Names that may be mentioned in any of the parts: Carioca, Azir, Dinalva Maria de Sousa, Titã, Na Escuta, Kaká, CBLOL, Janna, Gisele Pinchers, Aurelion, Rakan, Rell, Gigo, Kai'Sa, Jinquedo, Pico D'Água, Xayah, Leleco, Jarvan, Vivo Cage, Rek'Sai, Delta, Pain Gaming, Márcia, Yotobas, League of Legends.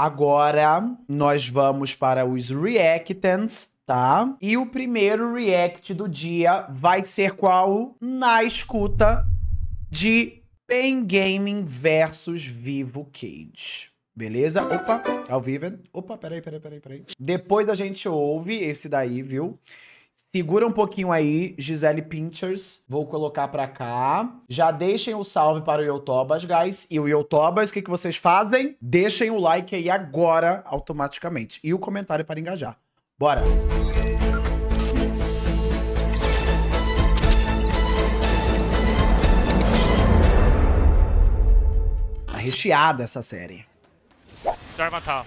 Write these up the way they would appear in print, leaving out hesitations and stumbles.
Agora nós vamos para os reactants, tá? E o primeiro react do dia vai ser qual? Na escuta de Pain Gaming versus Vivo Cage. Beleza? Opa, ao vivo. Opa, peraí. Depois a gente ouve esse daí, viu? Segura um pouquinho aí, Gisele Pinchers. Vou colocar pra cá. Já deixem o salve para o Yotobas, guys. E o Yotobas, o que vocês fazem? Deixem o like aí agora, automaticamente. E o comentário para engajar. Bora! Tá recheada essa série. Jarvan tá.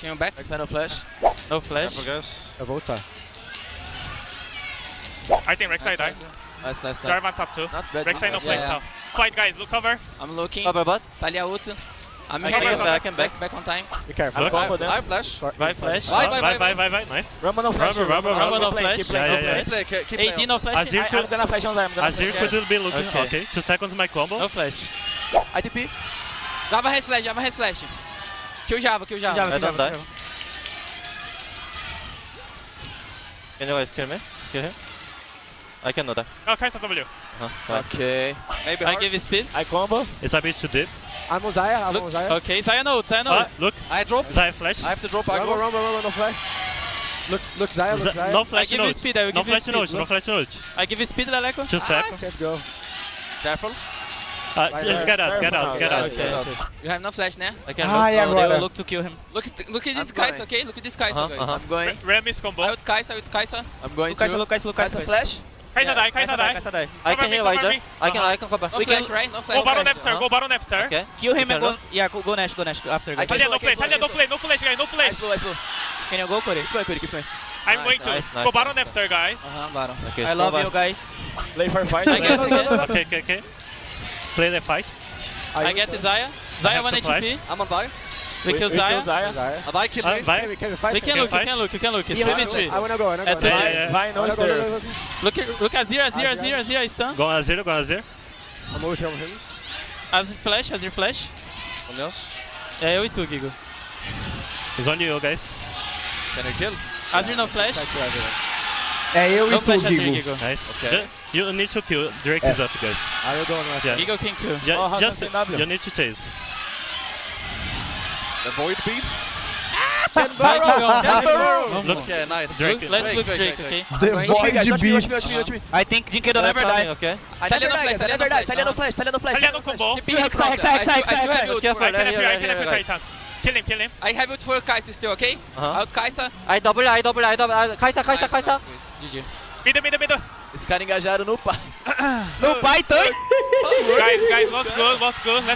Can you back? Exile no flash. No flash. Vai voltar. I think Rek'Sai died. Nice. Jarvan top 2. Rek'Sai no flash top. Fight guys, look cover. I'm looking. Cover bot. Taliyah ult. I'm back on time. Be careful. I flash. Vai. Nice. Rumble no flash. Keep playing. AD no flash. I'm gonna flash on Zay. Azir could be looking. Okay. 2 seconds my combo. No flash. ITP. Java head slash. Kill Java. Can you guys kill me? Kill him? I cannot die. Oh, Kai'Sa W. Okay. Maybe I give speed. I combo. It's a bit too deep. I'm on Xayah. Okay, Xayah no. Look. I drop. Xayah flash. I have to drop. I go. No flash. Look, Xayah. No flash. I give speed. I will give speed. No flash. I give speed, Laleco. 2 seconds. Let's go. Careful. Just get out. You have no flash, né? I can look to kill him. Look at this Kai'Sa, okay? Look at this Kai'Sa, guys. I'm going. Ram is combo. Out Kai'Sa. I'm going to. Kai'Sa flash. Kai'Sa die. I can heal Weiser. I can cover. No flash, right? No flash. Go Baron after. Okay. Kill him and go. Yeah, go Nash after. Taliyah, no play, guys. No play. Slow. Can you go, Corey? Keep going. I'm going to go Baron after, guys. Baron. I love you, guys. Play for fight. Okay. Play the fight. I get the Xayah 1 HP. I'm on Xayah. We kill Xayah. Vai kill me. We can look. It's 3v3. I wanna go. Vai, no stairs. Look Azir stun. Go Azir. I'm over him. Azir flash. É eu e tu, Gigo. He's on you, guys. Can I kill? Azir no flash. É eu e tu, Gigo. Nice. Okay. You need to kill. Drake is up, guys. I don't know. Yeah. Gigo can kill. Just you need to chase. Avoid beast. Baron. Okay, nice. Drake. Let's look Drake, okay? Avoid beast. I think Jinx don't ever die, okay? Taliyah no flash. Taliyah no combo. Hexa. Kill him. I have it for Kai'Sa still, okay? Out Kai'Sa. I double. Kai'Sa. GG. Middle. Esse cara engajaram no pai. No pai, então? Guys, was good.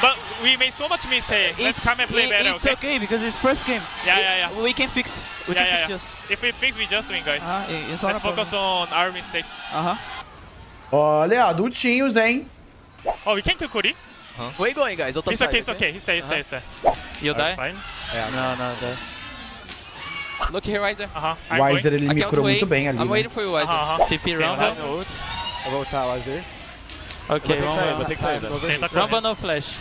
But we made so much mistake. Let's come and play better, okay? It's okay, because it's first game. Yeah. We can fix. We can fix. If we fix, we just win, guys. Let's focus on our mistakes. Olha, adultinhos, hein? Oh, we can kill Kuri. Where you going, guys? It's okay. He stay. You die? Fine. No. Look here, Weiser. Weiser ele me curou muito bem ali. I'm waiting for you, Weiser. TP Rumble. Vou voltar, Weiser. Ok, vou ter que sair. Rumble no flash.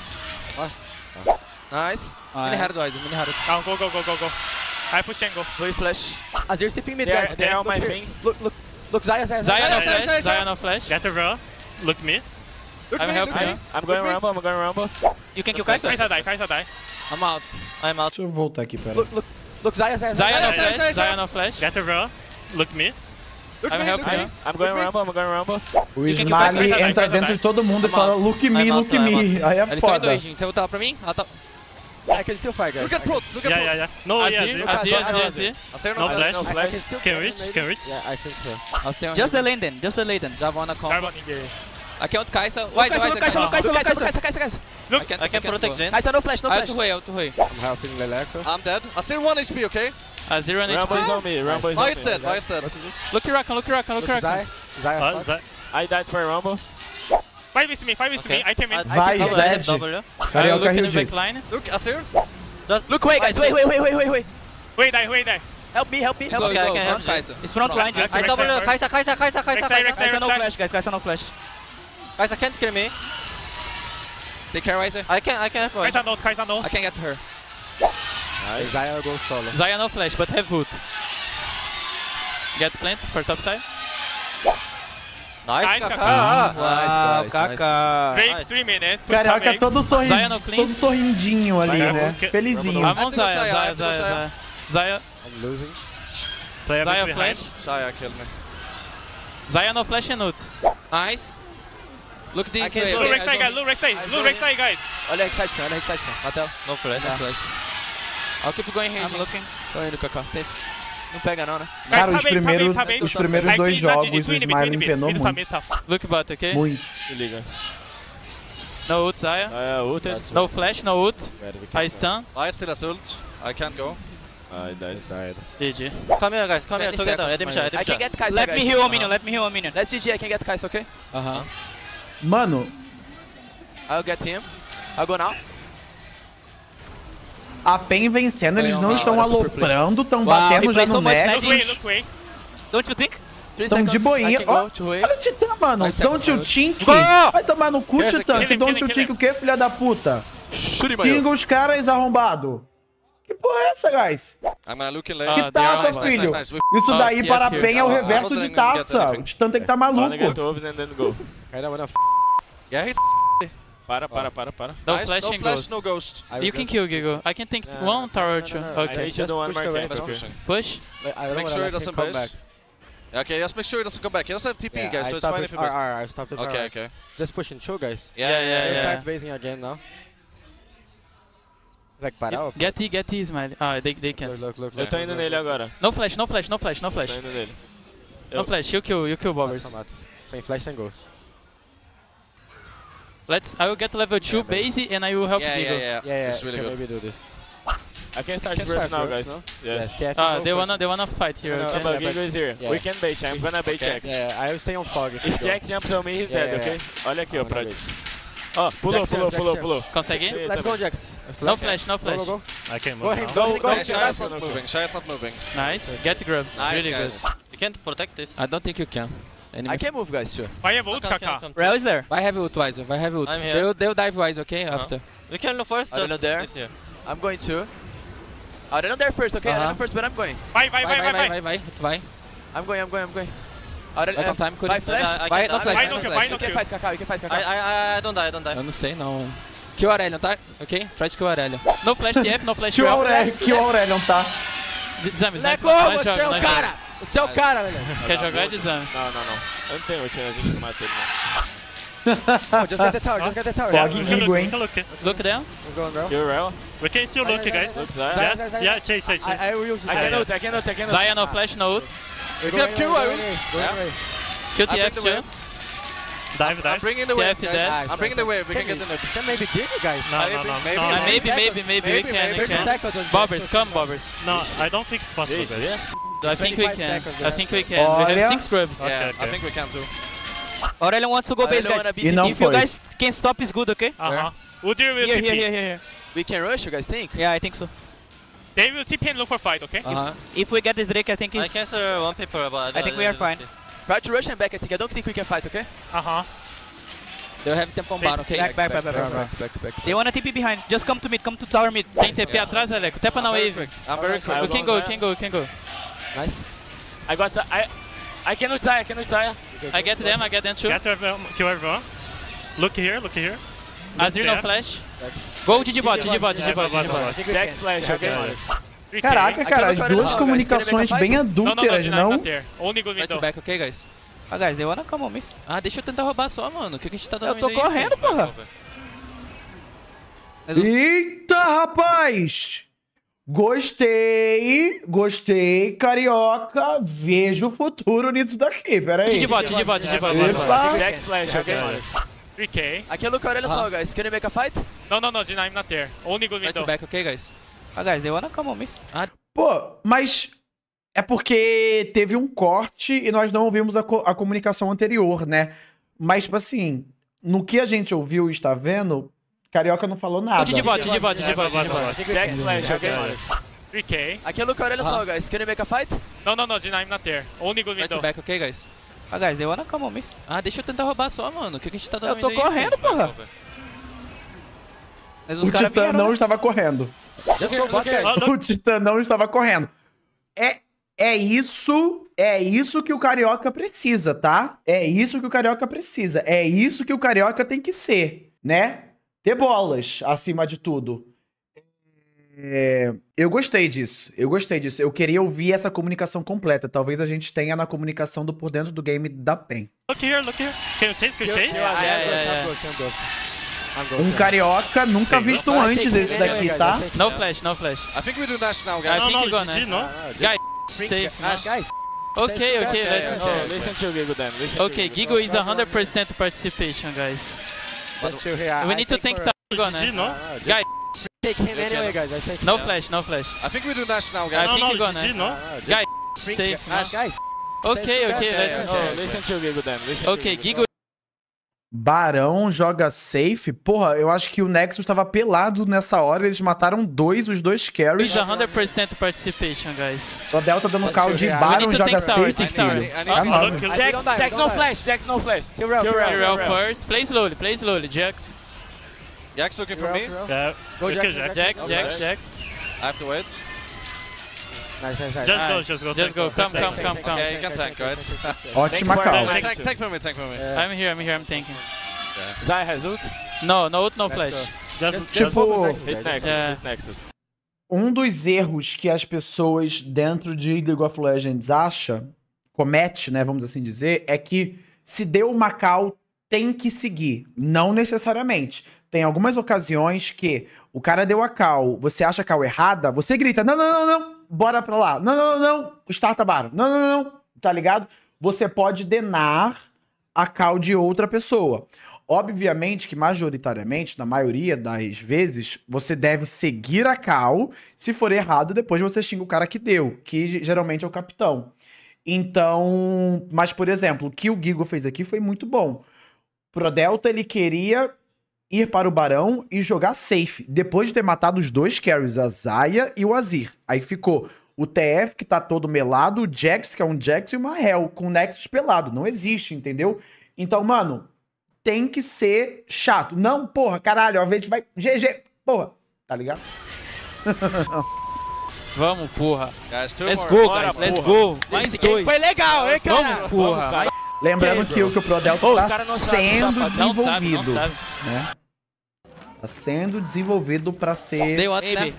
Nice. Mini hard, Weiser. Go. I push and go. Vou flash. Azir TP me down. They are my thing. Look, Xayah no flash. Get the roll. Look me. I'm going Rumble. You can kill Kai'Sa. Kai'Sa die. I'm out. Deixa eu voltar aqui, pera. Look, Xayah no flash. Get the roll. Look me. I'm going Rumble. O Smiley entra dentro de todo mundo e fala, look me. Aí é foda. Eles estão em 2, gente. Você voltava pra mim? Ah, tá. I can still fight, guys. Look at Prots. No, Azir. No flash. No flash. Can reach? Yeah, I think so. Just the lane then. Javana combo. Aqui é outro Kai'Sa. Kai'Sa. Look, I can protect Jen. Kai'Sa no flash, no flash. Out to way. I'm helping Leleco. I'm dead. Azir 1 HP, okay? Azir 1 HP. Rumble is on me. Why is that? Look at Rakan. Zaya. I died for Rumble. 5 is me. I came in. Vai is dead. Carioca heal Jinx. Look, Azir. Look away, guys. Wait. Wait, die. Help me. Okay, I can help Kai'Sa. It's front line, Jinx. I double Kai'Sa. Kai'sa no flash, guys. Kai'Sa can't kill me. They care, Weiser. I can have one. Kai'Sa no. I can get her. Nice. Xayah go solo. Xayah no flash, but have ult. Get plant for top side. Nice, Kaká! Nice, Kaká! Break 3 minutes. Carioca todo sorrindinho ali, né? Felizinho. Vamos, Xayah. Xayah. I'm losing. Xayah flash. Xayah kill me. Xayah no flash and ult. Nice. Look this way. Look right side, guys. Olha a Excite, olha a Excite. Matel. No flash. No flash. I'll keep going here. I'm looking. Tô indo, Kaká. Não pega não, né? Cara, os primeiros dois jogos o Smile me empenou muito. Look bot, ok? Muito. Se liga. No ult, Xayah. No flash, no ult. I stun. I still has ult. I can't go. I died. GG. Come here, guys. Come here together. I can get Kai'Sa. Let me heal one minion. Let's GG. I can get Kai'Sa, ok? Aham. Mano. I'll get him. I'll go now. A Pain vencendo, eles não estão aloprando, estão batendo já no match. Don't you think? Estão de boinha. Olha o Titã, mano. Don't you think? Vai tomar no cu, Titã. Tu don't you think o quê, filha da puta? Pinga os caras, arrombado. Que porra é essa, guys? Que taça, filho? Isso daí para a Pain é o reverso de taça. O Titã tem que tá maluco. Para. No flash and ghost. No ghost. You can kill Gigo. I can take one tower or two. Okay. Push. Make sure it doesn't come back. Okay, just make sure it doesn't come back. He doesn't have TP, guys, so it's fine if you back. I stopped it. Okay. Just push and show, guys. Yeah. Start basing again now. Like, para. Get his, man. Ah, they can't. Look. Eu tô indo nele agora. No flash. No flash, you kill Bobbers. Sem flash, sem ghost. I will get level 2 base and I will help Gigo. Yeah. It's really good. Maybe do this. I can start now, guys. No? Yes. They wanna fight here. No, Gigo is here. Yeah. We can bait. I'm gonna bait Jax. Yeah, I will stay on fog. If Jax jumps on me, he's dead. Okay. Olha aqui, ó, pra ele. Ó, pulou. Consegue? Let's go, Jax. No flash. Go. I can move. Go. Xayah's not moving. Nice. Get grubs. Really good. You can't protect this. I don't think you can. I can move, guys, sure. I have ult, Kaká. Rell is there. I have ult, Weiser. They'll dive Weiser, okay? Uh-huh. After. We can go first, just there. I'm going to. Aurelion there first, okay? Aurelion first, but I'm going. Vai. I'm going. Aurelion, vai flash? Vai, no flash. You can fight, Kaká. I don't die. Eu não sei, não. Kill Aurelion, tá? Ok? Try to kill Aurelion. No flash TF, no flash TF. Kill Aurelion, tá? Desame, cara! Você é o cara, velho. Quer jogar de exames? Não. Eu não tenho ult, a gente não mata ele, não. Just get the tower. Look down. You're Rell. We can still look, guys. Look Xayah. Yeah, chase. I will use it. I can ult. Xayah no flash, no ult. You have Q, I ult. Kill TF too. Dive. I'm bringing the wave, guys. I'm bringing the wave. We can get the noob. Can maybe kill you guys? No. Maybe. We can. Bobbers, come, Bobbers. No, I don't think it's possible, guys. I think we can. Olha. We have 6 grubs. Okay. I think we can too. Aurelion wants to go base, guys. If you guys can stop, it's good, okay? We'll deal with TP. Here. We can rush, you guys think? Yeah, I think so. They will TP and look for fight, okay? If we get this Drake, I think it's... I guess one paper, but... I think we are fine. Try to rush and back, I think. I don't think we can fight, okay? They'll have tempo on bar, okay? Back. They want to TP behind. Just come to mid, come to tower mid. Tem TP atrás, Aleco. Tapa na wave. I'm very quick. We can go. Nice. I cannot die. I get them too. Kill everyone. Look here. Azir no flash. Go GG bot. Jax flash, ok? Caraca, cara, as duas comunicações bem adúlteras, não? Only good window. Back, ok, guys? Ah, guys, deu na calma mesmo. Ah, deixa eu tentar roubar só, mano. O que a gente tá dando? Eu tô correndo, porra. Eita, rapaz! Gostei, Carioca, vejo o futuro nisso daqui, peraí. Digibot. Jax flash, ok? 3K. Aqui é Luca, olha só, guys, can you make a fight? No, Jinx, I'm not there. Only good window. Back, ok, guys? Guys, they wanna come on me. Pô, mas é porque teve um corte e nós não ouvimos a comunicação anterior, né? Mas, tipo assim, no que a gente ouviu e está vendo... Carioca não falou nada. Digibot. Jax flash, ok? 3K. Aqui é Luca, olha só, guys. Can you make a fight? No, Jinx, I'm not there. Only good window. Back, ok, guys? Guys, they wanna come on me. Deixa eu tentar roubar só, mano. O que a gente tá dando? Eu tô correndo, porra. Mas os o Titã não estava correndo. É isso que o Carioca precisa, tá? É isso que o Carioca precisa. É isso que o Carioca tem que ser, né? Ter bolas, acima de tudo. É, eu gostei disso. Eu gostei disso. Eu queria ouvir essa comunicação completa. Talvez a gente tenha na comunicação do por dentro do game da Pain. Look here, look here. Can you chase? Can you chase? Um carioca nunca visto antes desse daqui, tá? No flash, no flash. I think we do dash now, guys. Guys, okay, okay. Listen to Gigo then. Okay, Gigo is 100% participation, guys. We need to think guys. No flash, no flash. I think we do dash now, guys. Guys, safe. Okay, listen to Gigo then. Okay, Gigo. Barão joga safe. Porra, eu acho que o Nexus tava pelado nessa hora. Eles mataram os dois carries. 100% participation, guys. O Delta dando call de Barão joga safe, filho. Jax no flash, Jax no flash. Kill Rell first. Play slowly, Jax. Jax looking for me? Yeah. Go Jax. Jax. I have to wait. Just go. Come. Okay, you can tank, right? Ótima call. Tank for me. I'm here, I'm tanking. Xayah has ult? No ult, no flash. Just hit Nexus. Um dos erros que as pessoas dentro de League of Legends comete, né, vamos assim dizer, é que se deu uma call, tem que seguir. Não necessariamente. Tem algumas ocasiões que o cara deu a call, você acha a call errada, você grita, não. Bora pra lá. Não. Starta barra. Não. Tá ligado? Você pode denar a call de outra pessoa. Obviamente que majoritariamente, na maioria das vezes, você deve seguir a call. Se for errado, depois você xinga o cara que deu, que geralmente é o capitão. Então... Mas, por exemplo, o que o Gigo fez aqui foi muito bom. Pro Delta, ele queria... ir para o Barão e jogar safe, depois de ter matado os dois carries, a Xayah e o Azir. Aí ficou o TF, que tá todo melado, o Jax, que é um Jax, e uma Rell, com o Nexus pelado. Não existe, entendeu? Então, mano, tem que ser chato. Não, porra, caralho, a gente vai... GG, porra, tá ligado? Vamos, porra. Let's go, guys, let's go. Mais dois. Foi legal, hein, cara? Vamos, porra. Vai. Lembrando que o Pro Delta tá sendo desenvolvido. Né? Tá sendo desenvolvido pra ser... They want. We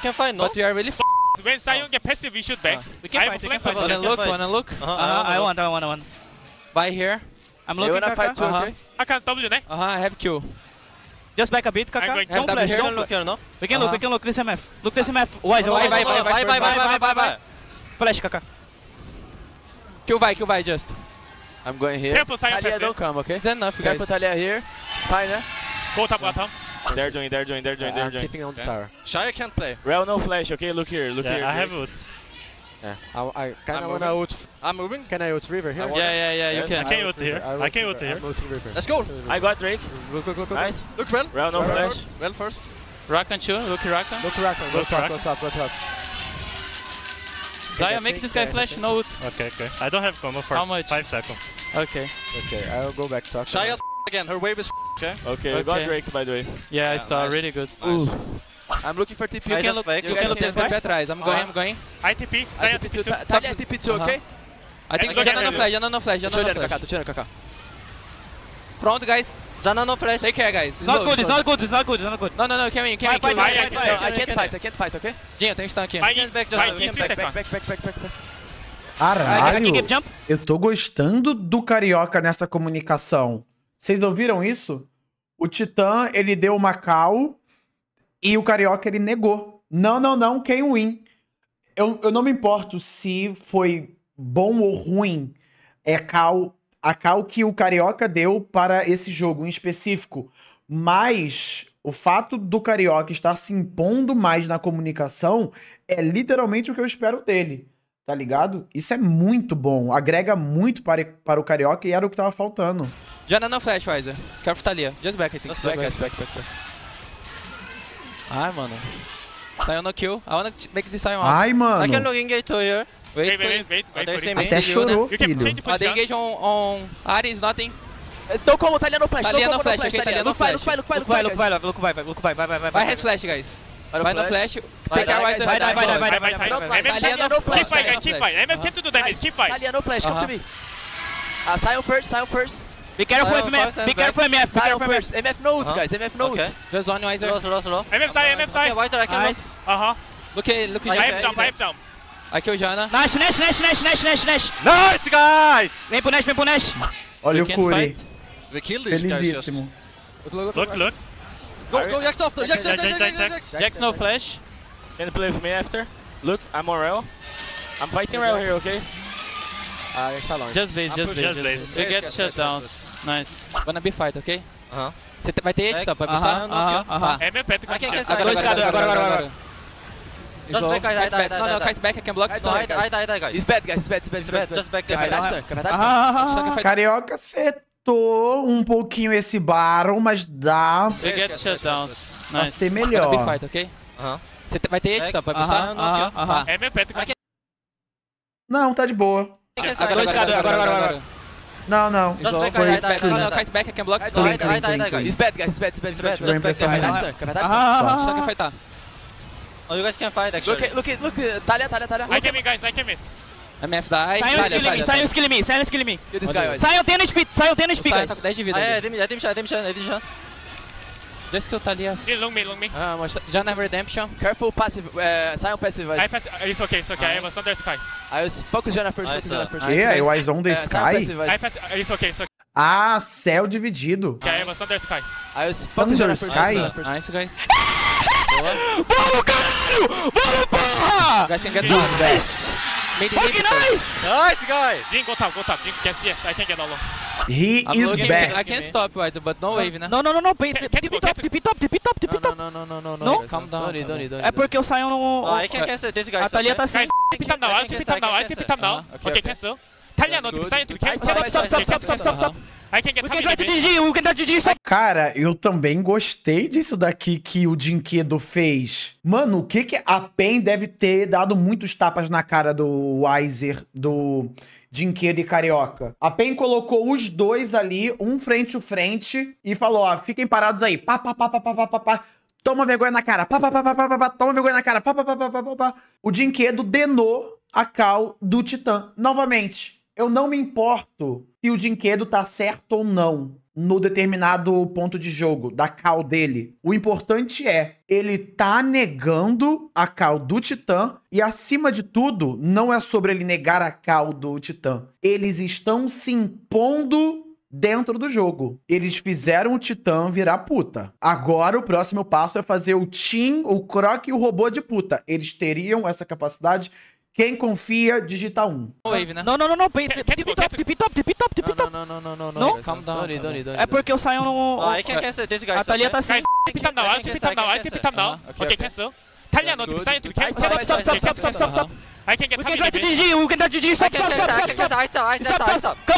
can find no. But we are really f***ed. When Xayah get passive, we should back. We can fight, Wanna look? I want. Buy here. I'm looking, Kaka. I can W, né? I have Q. Just back a bit, Kaka. Don't flash, don't look here, no? We can look. This MF. Look this MF. Weiser. Bye. Flash, Kaka. Kill vai, just. I'm going here. Taliyah, don't come, okay? It's enough, guys. Put Taliyah here. It's fine, eh? Go top, bottom. They're doing. I'm keeping on the tower. Xayah can't play. Rell, no flash, okay? Look here. I have ult. Yeah. I kinda wanna ult. I'm moving. Can I ult river here? Yeah, you can. I can ult here. Let's go. I got Drake. Look. Nice. Look, Rell. Rell, no flash. Rell first. Rakan too. Look, Rakan. Go top. Xayah, make this guy flash, no ult. Okay. I don't have combo for 5 seconds. Okay, I'll go back to Xayah again, her wave is Okay, got Drake, by the way. Yeah, I saw, nice. Really good. Nice. I'm looking for TP. You can look this back atrás, I'm going. ITP, Xayah TP2. Xayah TP2, okay? I think Janna no flash. Tô tirando, Kaká. Pronto, guys. Janna no flash. Take care, guys. It's not good. No, you can win. I can't fight, okay? Jinx, tem stun aqui. Back. Caralho, eu tô gostando do Carioca nessa comunicação. Vocês não viram isso? O Titã, ele deu uma call e o Carioca, ele negou. Não, quem win. Eu não me importo se foi bom ou ruim. É call... A call que o Carioca deu para esse jogo em específico. Mas o fato do Carioca estar se impondo mais na comunicação é literalmente o que eu espero dele. Tá ligado? Isso é muito bom. Agrega muito para o Carioca e era o que tava faltando. Janna no flash, Weiser. Careful, Taliyah. Just back, I think. Just back. Ai, mano. Saiu no kill. I wanna make this time out. Ai, mano. I can look engage to here. Wait, até chorou, filho. They engage on Ares, nothing. Tô como, Taliyah no flash, Taliyah no flash, Taliyah no flash. Vai, res flash, guys. Vai no flash, pegar o Weiser, vai. Taliyah no flash, MFT tudo damage, keep fight. Taliyah no flash, come to me. Sai first. Be careful with MF, be careful MF. MF no ult, guys, MF no ult. Just on Weiser. Slow. MF die. Weiser, I kill us. Look, I have jump. Aqui o Janna. Nash. Nice, guys! Vem pro Nash. Olha o Curi. We kill this guys just. Look. Go, Jax. Jax no flash. Can you play with me after? Look, I'm on Rell. I'm fighting Rell here, okay? Just base. We get shutdowns. Nice. Gonna be fight, okay? Você vai ter edge, top, vai buscar? É meu pet, agora. Just back, I die. No, kite back, I can block. I die, guys. It's bad, guys. Just back there. Can I die? Carioca setou pouquinho esse Baron, mas dá pra ser melhor. Gonna be fight, ok? Você vai ter edge, top, vai buscar? É meu pet, não, tá de boa. Agora. Não. Kite back, I can block. I die, guys. It's bad, guys. Just back there. Só que fightar. Oh, you guys can fight actually. Look, Taliyah. I came in, guys. MF die. Sai um skill me. Kill this guy, guys. Sai um 10 HP, guys. Tá com 10 de vida. I dim shot. Just kill Taliyah. Long me. Janna have redemption. Careful passive, sai um passive. It's okay. I was under sky. I was focus Janna first. I was on the sky? It's okay. Ah, céu dividido. I was under sky. I was focus Janna first. Nice, guys. Vamos, caralho! Vamos, porra! Nice! Okay, nice! Nice, guys! Jinx, go top. Jinx, yes, I can get all of them. He is back. I can't stop, Weiser, but no wave, né? No. TP top. No? Calm down. Don't. É porque eu saio no... I can cancel this, guys. A Taliyah tá sem... I TP top now. Okay, cancel. Taliyah no, stop. Cara, eu também gostei disso daqui que o Jinquedo fez. Mano, o que que a Pain deve ter dado muitos tapas na cara do Weiser, do Jinquedo e Carioca. A Pain colocou os dois ali, um frente a frente, e falou, ó, fiquem parados aí. Pá. Toma vergonha na cara. Pá. Toma vergonha na cara. Pá. O Jinquedo denou a cal do Titã. Novamente. Eu não me importo se o Jinquedo tá certo ou não no determinado ponto de jogo, da call dele. O importante é, ele tá negando a call do Titã e, acima de tudo, não é sobre ele negar a call do Titã. Eles estão se impondo dentro do jogo. Eles fizeram o Titã virar puta. Agora o próximo passo é fazer o Team, o Croc e o robô de puta. Eles teriam essa capacidade... Quem confia, digita 1. Não. TP top. Não? Calm down. É porque eu saio no... I can cancel this, guys. A Taliyah tá sem... TP top now. Ok, cancel. Taliyah no, sai do camp. Stop. I can get... We can try to DG. Stop.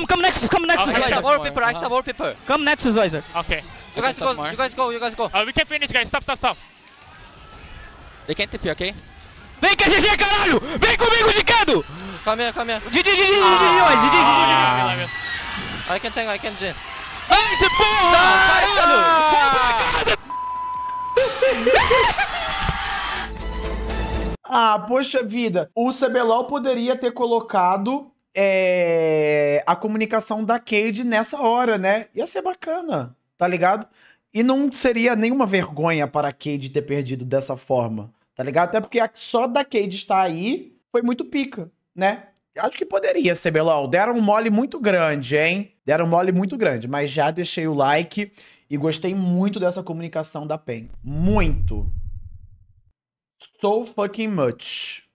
Come next. I stop all people. Come next, Weiser. Ok. You guys go. We can finish, guys. Stop. They can't TP, ok? Vem com a GG, caralho! Vem comigo, Jinquedo! Calma aí. Didi, I can. Ai, esse porra! Caralho! Ah, poxa vida. O CBLOL poderia ter colocado a comunicação da Keyd nessa hora, né? Ia ser bacana, tá ligado? E não seria nenhuma vergonha para a Keyd ter perdido dessa forma. Tá ligado? Até porque só da Keyd estar aí foi muito pica, né? Acho que poderia, CBLOL. Deram um mole muito grande, hein? Mas já deixei o like e gostei muito dessa comunicação da Pain. Muito. So fucking much.